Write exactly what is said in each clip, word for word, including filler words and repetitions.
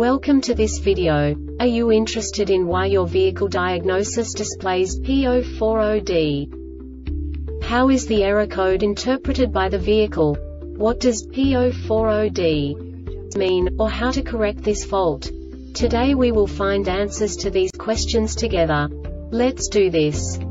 Welcome to this video. Are you interested in why your vehicle diagnosis displays P zero four zero D? How is the error code interpreted by the vehicle? What does P zero four zero D mean, or how to correct this fault? Today we will find answers to these questions together. Let's do this.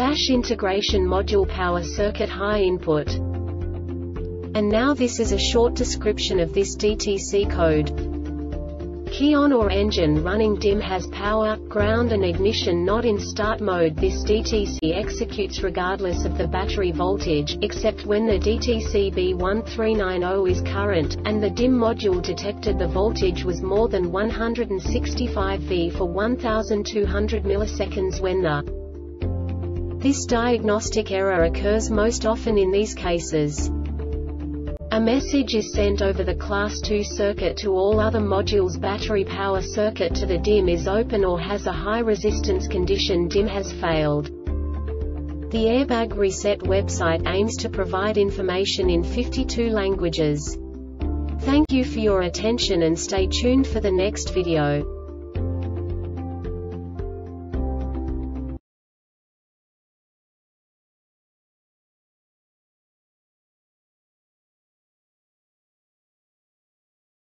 dash integration module power circuit high input. And now this is a short description of this D T C code. Key on or engine running, D I M has power, ground and ignition not in start mode. This D T C executes regardless of the battery voltage, except when the D T C B one three nine zero is current, and the D I M module detected the voltage was more than one hundred sixty-five volts for one thousand two hundred milliseconds when the This diagnostic error occurs most often in these cases. A message is sent over the class two circuit to all other modules. Battery power circuit to the D I M is open or has a high resistance condition. D I M has failed. The Airbag Reset website aims to provide information in fifty-two languages. Thank you for your attention and stay tuned for the next video.